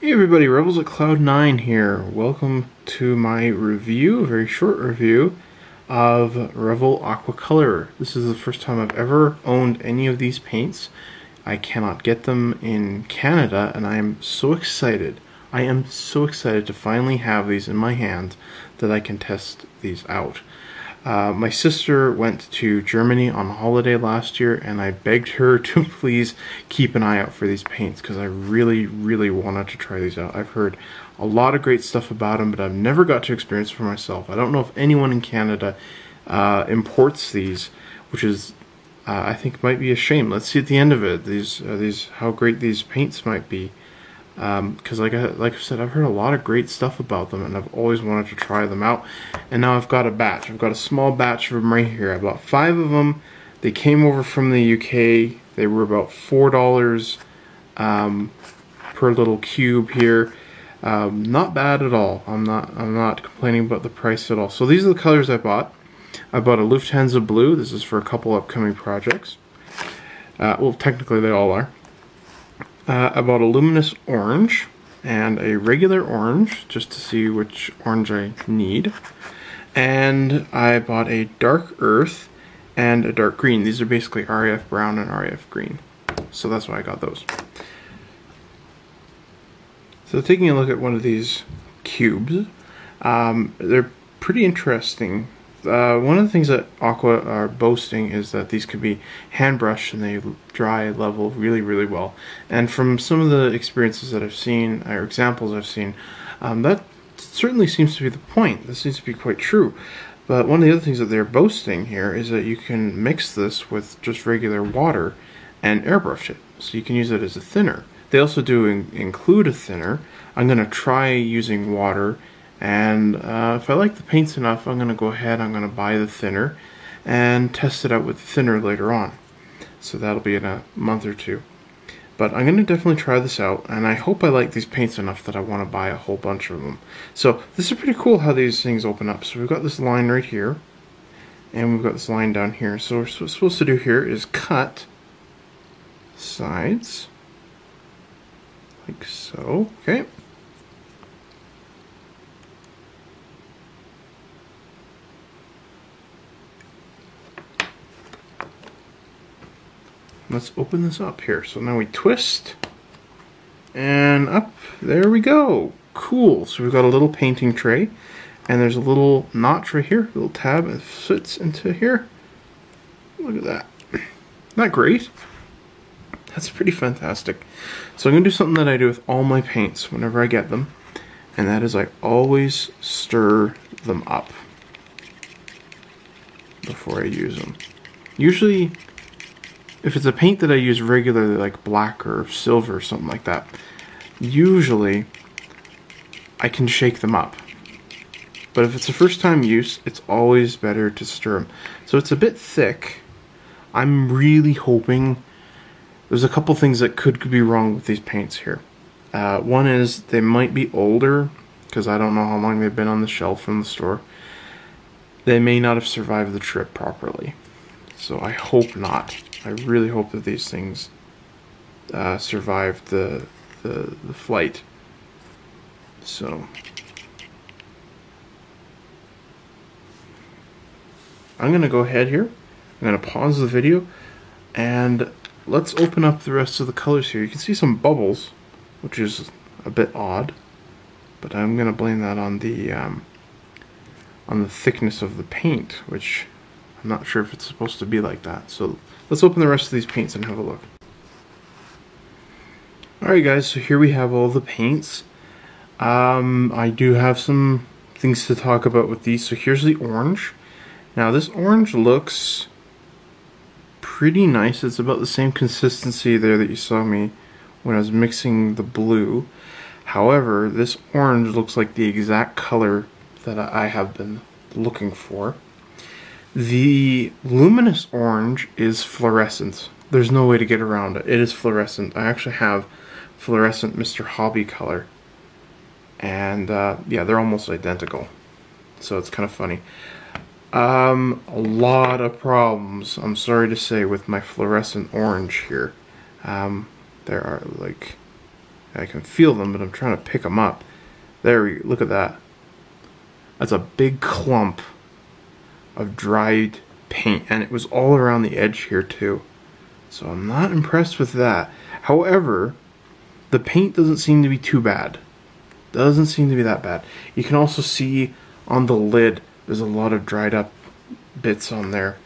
Hey everybody, Rebels at Cloud9 here. Welcome to my review, a very short review, of Revell Aqua Color. This is the first time I've ever owned any of these paints. I cannot get them in Canada, and I am so excited. I am so excited to finally have these in my hand that I can test these out. My sister went to Germany on holiday last year, and I begged her to please keep an eye out for these paints because I really, really wanted to try these out. I've heard a lot of great stuff about them, but I've never got to experience it for myself. I don't know if anyone in Canada imports these, which is, I think, might be a shame. Let's see at the end of it how great these paints might be, because like I said, I've heard a lot of great stuff about them, and I've always wanted to try them out. And now I've got a batch. I've got a small batch of them right here. I bought 5 of them. They came over from the UK. They were about $4 per little cube here. Not bad at all. I'm not complaining about the price at all. So these are the colors I bought. I bought a Lufthansa Blue. This is for a couple upcoming projects. Well, technically they all are. I bought a luminous orange and a regular orange just to see which orange I need, and I bought a dark earth and a dark green. These are basically RAF brown and RAF green, so that's why I got those. So taking a look at one of these cubes, they're pretty interesting. One of the things that Aqua are boasting is that these could be hand brushed and they dry level really, really well. And from some of the experiences that I've seen, or examples I've seen, that certainly seems to be the point. This seems to be quite true. But one of the other things that they're boasting here is that you can mix this with just regular water and airbrush it. So you can use it as a thinner. They also do include a thinner. I'm going to try using water, and if I like the paints enough, I'm going to go ahead, I'm going to buy the thinner and test it out with the thinner later on. So that'll be in a month or two. But I'm going to definitely try this out, and I hope I like these paints enough that I want to buy a whole bunch of them. So this is pretty cool how these things open up. So we've got this line right here, and we've got this line down here. So what we're supposed to do here is cut sides, like so, okay. Let's open this up here. So now we twist, and up, there we go. Cool, so we've got a little painting tray, and there's a little notch right here, a little tab, and it fits into here. Look at that. Isn't that great? That's pretty fantastic. So I'm gonna do something that I do with all my paints whenever I get them, and that is I always stir them up before I use them. Usually, if it's a paint that I use regularly, like black or silver or something like that, usually I can shake them up. But if it's a first time use, it's always better to stir them. So it's a bit thick. I'm really hoping there's a couple things that could be wrong with these paints here. One is they might be older, because I don't know how long they've been on the shelf in the store. They may not have survived the trip properly. So I hope not. I really hope that these things survived the flight. So I'm gonna go ahead here. I'm gonna pause the video, and let's open up the rest of the colors here. You can see some bubbles, which is a bit odd, but I'm gonna blame that on the thickness of the paint, which I'm not sure if it's supposed to be like that. So let's open the rest of these paints and have a look. Alright guys, so here we have all the paints. I do have some things to talk about with these. So here's the orange. Now this orange looks pretty nice. It's about the same consistency there that you saw me when I was mixing the blue. However, this orange looks like the exact color that I have been looking for. The luminous orange is fluorescent. There's no way to get around it. It is fluorescent. I actually have fluorescent Mr. Hobby color, and yeah, they're almost identical, so it's kind of funny. A lot of problems, I'm sorry to say, with my fluorescent orange here. There are like I can feel them, but I'm trying to pick them up. There we go. Look at that. That's a big clump of dried paint, and it was all around the edge here too. So I'm not impressed with that. However, the paint doesn't seem to be too bad. Doesn't seem to be that bad. You can also see on the lid there's a lot of dried up bits on there.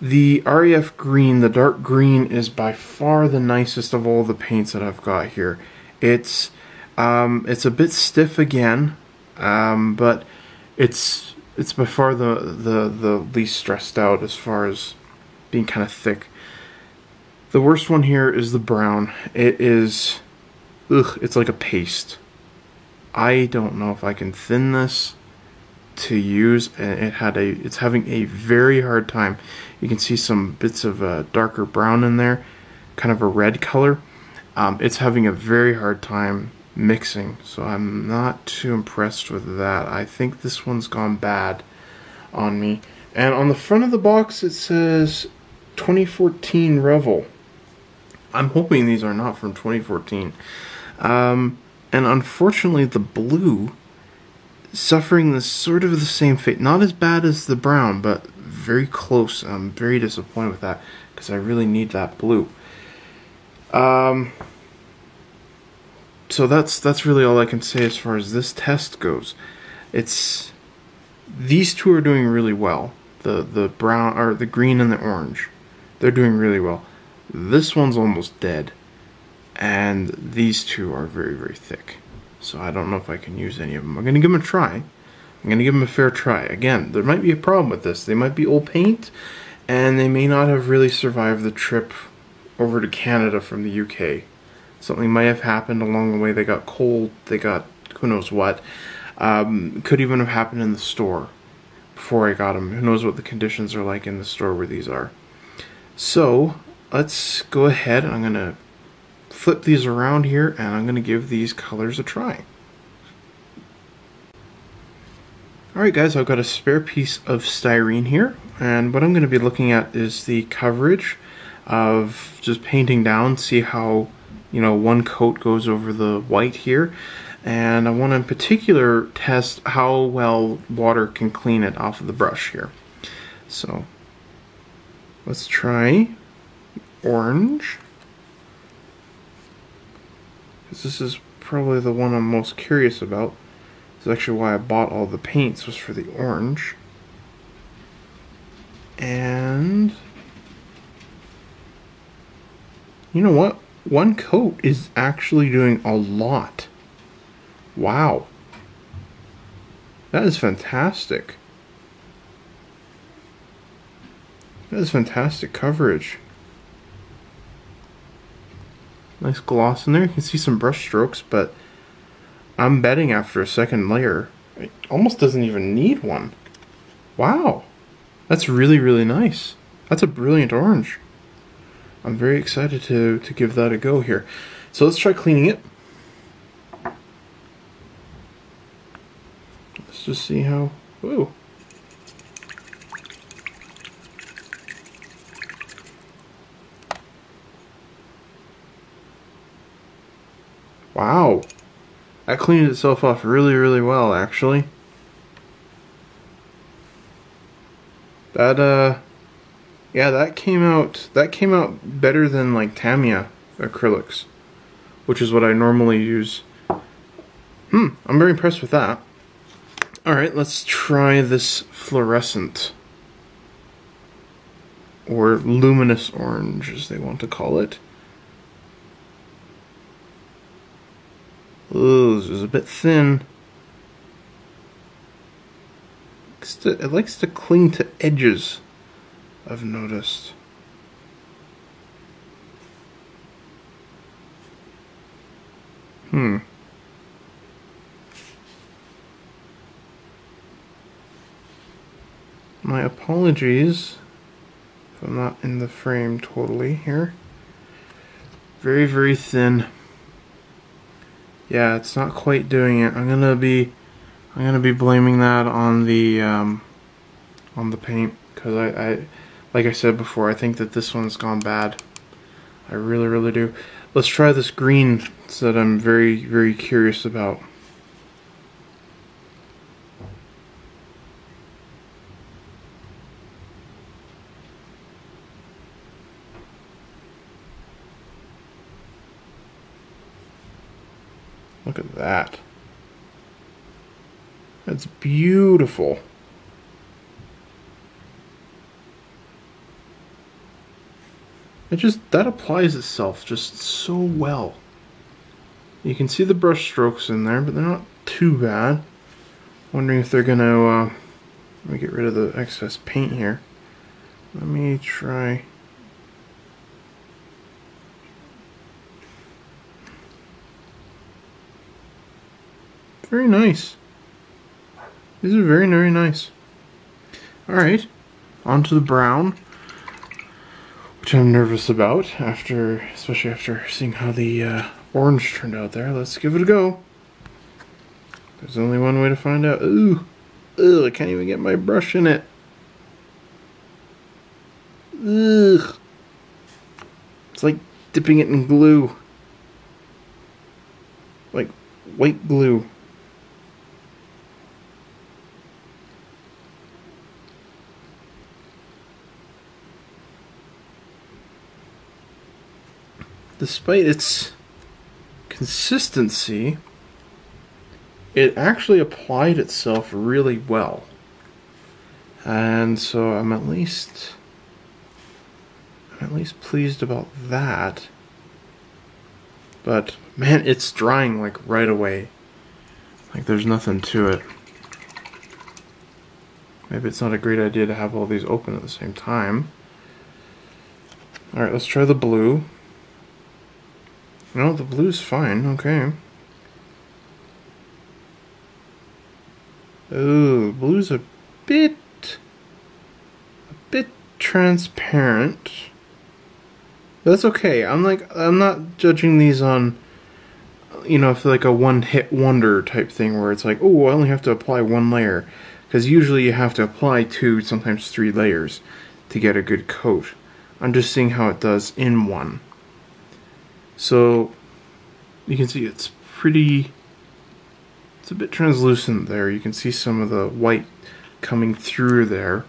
The RAF green, the dark green, is by far the nicest of all the paints that I've got here. It's a bit stiff again, but it's by far the least stressed out as far as being kind of thick. The worst one here is the brown. It is, ugh, it's like a paste. I don't know if I can thin this to use, and it's having a very hard time. You can see some bits of a darker brown in there, kind of a red color. It's having a very hard time mixing, so I'm not too impressed with that. I think this one's gone bad on me. And on the front of the box it says 2014 Revell. I'm hoping these are not from 2014. And unfortunately the blue suffering this sort of the same fate. Not as bad as the brown, but very close. I'm very disappointed with that because I really need that blue. So that's really all I can say as far as this test goes. These two are doing really well. The brown, or the green and the orange, they're doing really well. This one's almost dead, and these two are very, very thick. So I don't know if I can use any of them. I'm going to give them a try. I'm going to give them a fair try. Again, there might be a problem with this. They might be old paint, and they may not have really survived the trip over to Canada from the UK. Something might have happened along the way. They got cold. They got who knows what. Could even have happened in the store before I got them. Who knows what the conditions are like in the store where these are. So let's go ahead. I'm going to flip these around here, and I'm going to give these colors a try. Alright guys, I've got a spare piece of styrene here, and what I'm going to be looking at is the coverage of just painting down, see how, you know, one coat goes over the white here. And I want to in particular test how well water can clean it off of the brush here. So let's try orange. This is probably the one I'm most curious about. This is actually why I bought all the paints, was for the orange. And you know what? One coat is actually doing a lot. Wow. That is fantastic. That is fantastic coverage. Nice gloss in there. You can see some brush strokes, but I'm betting after a second layer, it almost doesn't even need one. Wow. That's really, really nice. That's a brilliant orange. I'm very excited to give that a go here. So let's try cleaning it. Let's just see how... Whoa. Wow, that cleaned itself off really, really well, actually. That, yeah, that came out better than like Tamiya acrylics, which is what I normally use. I'm very impressed with that. All right, let's try this fluorescent, or luminous orange, as they want to call it. Ooh, this is a bit thin. It likes to cling to edges, I've noticed. My apologies if I'm not in the frame totally here. Very, very thin. Yeah, it's not quite doing it. I'm gonna be blaming that on the paint, because I like I said before, I think that this one's gone bad. I really do. Let's try this green that I'm very, very curious about. Look at that. That's beautiful. It just, that applies itself just so well. You can see the brush strokes in there, but they're not too bad. Wondering if they're gonna, let me get rid of the excess paint here. Let me try. Very nice. These are very, very nice. Alright, on to the brown, which I'm nervous about, after, especially after seeing how the orange turned out there. Let's give it a go. There's only one way to find out. Ooh, ugh, I can't even get my brush in it. Ugh. It's like dipping it in glue. Like white glue. Despite its consistency, it actually applied itself really well, and so I'm at least pleased about that. But man, it's drying like right away, like there's nothing to it. Maybe it's not a great idea to have all these open at the same time. Alright, let's try the blue. No, the blue's fine, okay. Ooh, blue's a bit transparent. That's okay. I'm not judging these on, you know, if like a one-hit wonder type thing where it's like, oh, I only have to apply one layer. Because usually you have to apply 2, sometimes 3 layers to get a good coat. I'm just seeing how it does in one. So you can see it's pretty, it's a bit translucent there. You can see some of the white coming through there.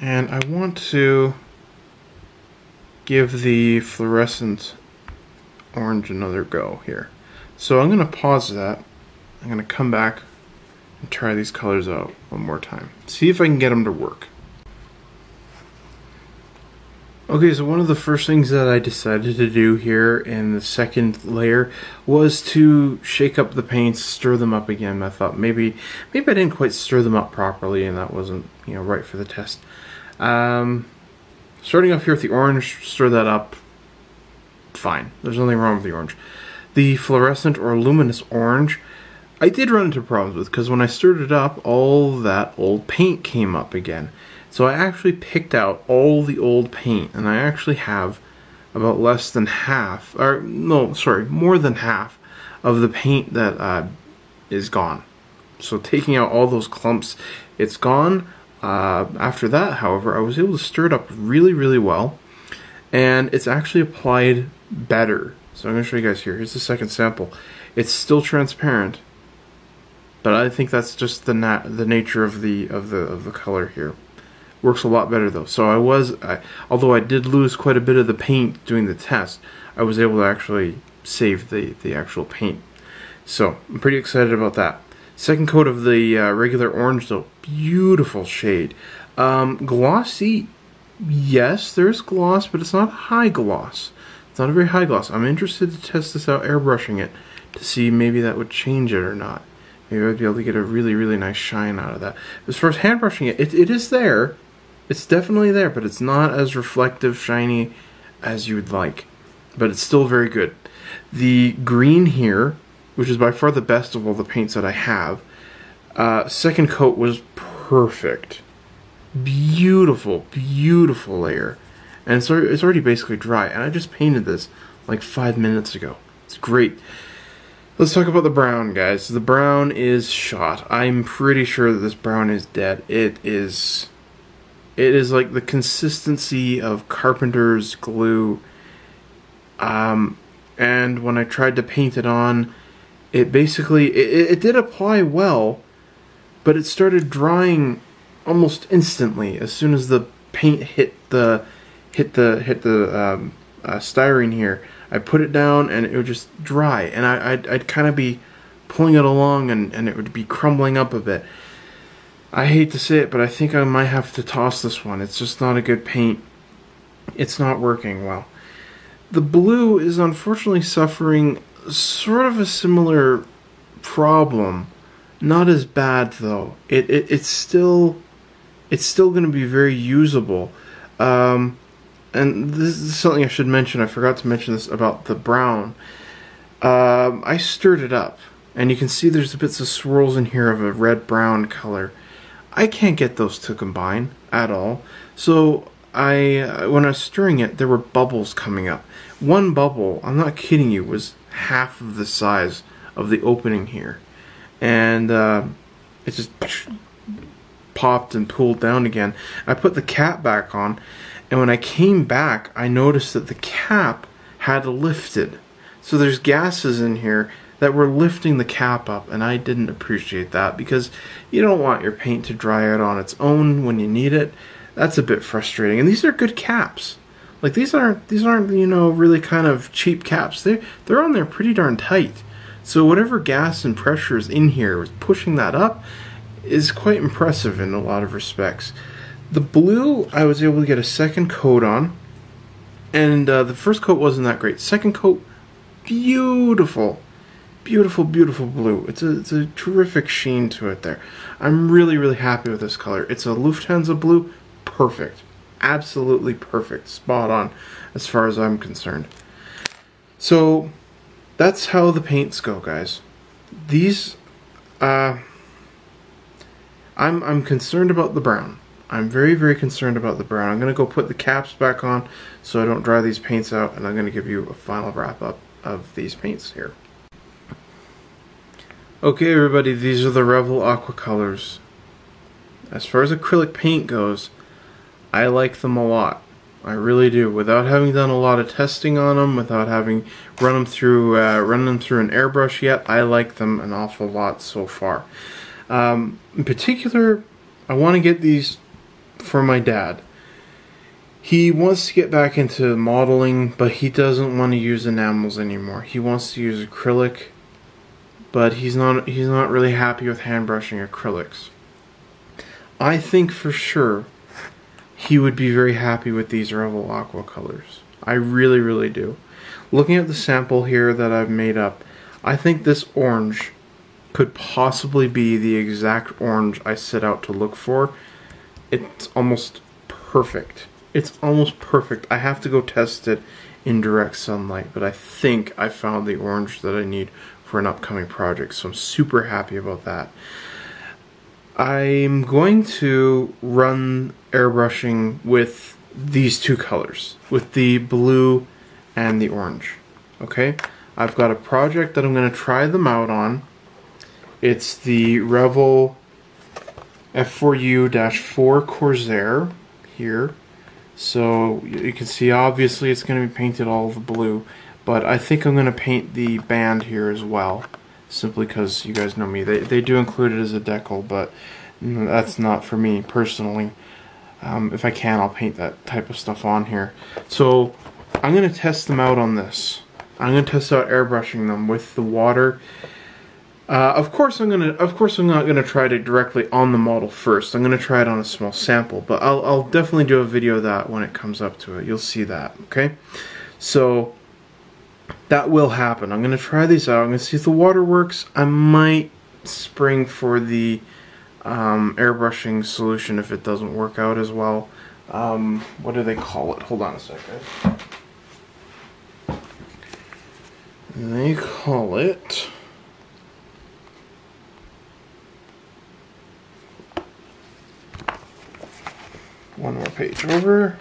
And I want to give the fluorescent orange another go here. So I'm going to pause that. I'm going to come back and try these colors out one more time. See if I can get them to work. Okay, so one of the first things that I decided to do here in the second layer was to shake up the paints, stir them up again. I thought maybe I didn't quite stir them up properly, and that wasn't, you know, right for the test. Starting off here with the orange, stir that up. Fine, there's nothing wrong with the orange. The fluorescent or luminous orange, I did run into problems with, because when I stirred it up, all that old paint came up again. So I actually picked out all the old paint, and I actually have about less than half, or no, sorry, more than half of the paint that is gone. So taking out all those clumps, it's gone. After that, however, I was able to stir it up really, really well, and it's actually applied better. So I'm going to show you guys here. Here's the second sample. It's still transparent, but I think that's just the nature of the color here. Works a lot better though. So I was, although I did lose quite a bit of the paint doing the test, I was able to actually save the actual paint. So I'm pretty excited about that. Second coat of the regular orange though, beautiful shade. Glossy, yes, there's gloss, but it's not high gloss. It's not a very high gloss. I'm interested to test this out airbrushing it to see maybe that would change it or not. Maybe I'd be able to get a really, really nice shine out of that. As far as hand brushing it, it is there. It's definitely there, but it's not as reflective, shiny as you would like. But it's still very good. The green here, which is by far the best of all the paints that I have, second coat was perfect. Beautiful, beautiful layer. And it's already basically dry. And I just painted this like 5 minutes ago. It's great. Let's talk about the brown, guys. The brown is shot. I'm pretty sure that this brown is dead. It is... It is like the consistency of carpenter's glue. And when I tried to paint it on, it basically, it did apply well, but it started drying almost instantly as soon as the paint hit the styrene here. I put it down and it would just dry, and I'd kind of be pulling it along, and it would be crumbling up a bit. I hate to say it, but I think I might have to toss this one. It's just not a good paint. It's not working well. The blue is unfortunately suffering sort of a similar problem. Not as bad though. It's still going to be very usable. And this is something I should mention. I forgot to mention this about the brown. I stirred it up, and you can see there's bits of swirls in here of a red-brown color. I can't get those to combine at all. So when I was stirring it, there were bubbles coming up. One bubble, I'm not kidding you, was half of the size of the opening here, and it just popped and pulled down again. I put the cap back on, and when I came back, I noticed that the cap had lifted. So there's gases in here that were lifting the cap up, and I didn't appreciate that, because you don't want your paint to dry out on its own when you need it. That's a bit frustrating. And these are good caps. Like, these aren't, you know, really kind of cheap caps. They're on there pretty darn tight. So whatever gas and pressure is in here was pushing that up is quite impressive in a lot of respects. The blue, I was able to get a second coat on, and the first coat wasn't that great. Second coat, beautiful. Beautiful, beautiful blue. It's a terrific sheen to it there. I'm really, really happy with this color. It's a Lufthansa blue. Perfect. Absolutely perfect. Spot on as far as I'm concerned. So that's how the paints go, guys. These, I'm concerned about the brown. I'm very, very concerned about the brown. I'm going to go put the caps back on so I don't dry these paints out, and I'm going to give you a final wrap up of these paints here. Okay, everybody, these are the Revell Aqua colors. As far as acrylic paint goes, I like them a lot. I really do. Without having done a lot of testing on them, without having run them through an airbrush yet, I like them an awful lot so far. In particular, I want to get these for my dad. He wants to get back into modeling, but he doesn't want to use enamels anymore. He wants to use acrylic, but he's not really happy with hand brushing acrylics. I think for sure he would be very happy with these Revell Aqua colors. I really, really do. Looking at the sample here that I've made up, I think this orange could possibly be the exact orange I set out to look for. It's almost perfect. It's almost perfect. I have to go test it in direct sunlight, but I think I found the orange that I need for an upcoming project, so I'm super happy about that. I'm going to run airbrushing with these two colors, with the blue and the orange. Okay, I've got a project that I'm going to try them out on. It's the Revell F4U-4 Corsair here. So you can see obviously it's going to be painted all the blue, but I think I'm going to paint the band here as well, simply because you guys know me. They do include it as a decal, but that's not for me personally. If I can, I'll paint that type of stuff on here. So I'm going to test them out on this. I'm going to test out airbrushing them with the water. Of course I'm not gonna try it directly on the model first. I'm gonna try it on a small sample, but I'll definitely do a video of that when it comes up to it. You'll see that. Okay, so that will happen. I'm gonna try these out. I'm gonna see if the water works. I might spring for the airbrushing solution if it doesn't work out as well. What do they call it? Hold on a second. They call it. One more page over.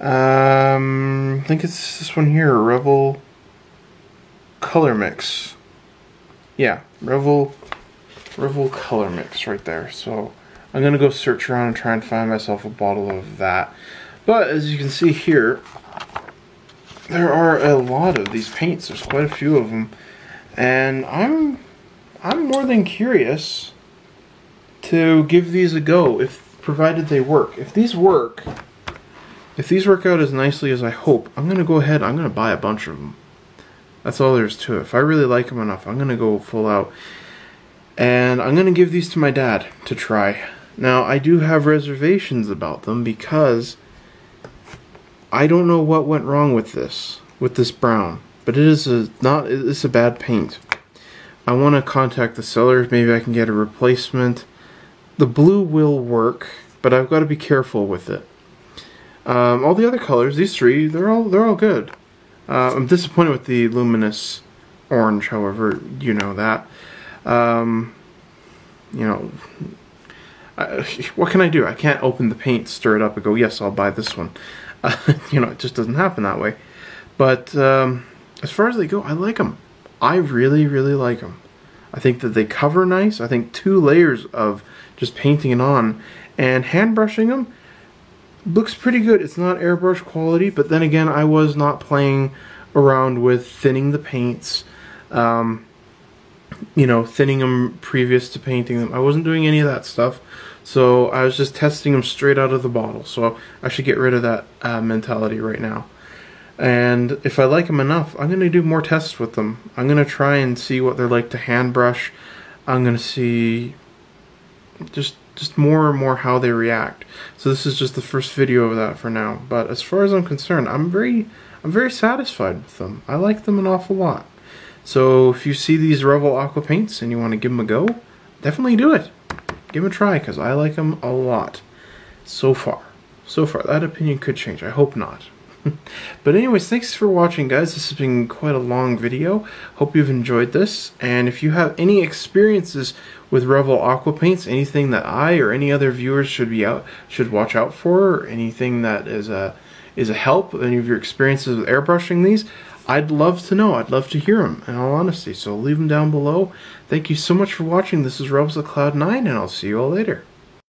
I think it's this one here, Revell Color Mix. Yeah, Revell Revell Color Mix right there. So I'm going to go search around and try and find myself a bottle of that. But as you can see here, there are a lot of these paints. There's quite a few of them. And I'm more than curious to give these a go, provided they work. If these work, if these work out as nicely as I hope, I'm going to go ahead, I'm going to buy a bunch of them. That's all there is to it. If I really like them enough, I'm going to go full out. And I'm going to give these to my dad to try. Now, I do have reservations about them because I don't know what went wrong with this brown. But it is it's a bad paint. I want to contact the seller. Maybe I can get a replacement. The blue will work, but I've got to be careful with it. All the other colors, these three, they're all good. I'm disappointed with the luminous orange, however, you know that. You know, what can I do? I can't open the paint, stir it up, and go, yes, I'll buy this one. You know, it just doesn't happen that way. But as far as they go, I like them. I really, really like them. I think that they cover nice. I think 2 layers of just painting it on and hand brushing them looks pretty good. It's not airbrush quality, but then again, I was not playing around with thinning the paints, you know, thinning them previous to painting them. I wasn't doing any of that stuff, so I was just testing them straight out of the bottle. So I should get rid of that mentality right now. And if I like them enough, I'm going to do more tests with them. I'm going to try and see what they're like to hand brush. I'm going to see just more and more how they react. So this is just the first video of that for now. But as far as I'm concerned, I'm very satisfied with them. I like them an awful lot. So if you see these Revell Aqua paints and you want to give them a go, definitely do it. Give them a try, because I like them a lot so far. So far, that opinion could change. I hope not. But anyways, thanks for watching, guys. This has been quite a long video. Hope you've enjoyed this. And if you have any experiences with Revell Aqua paints, anything that I or any other viewers should watch out for, or anything that is a help, any of your experiences with airbrushing these, I'd love to know. I'd love to hear them, in all honesty. So leave them down below. Thank you so much for watching. This is Rebels of Cloud9, and I'll see you all later.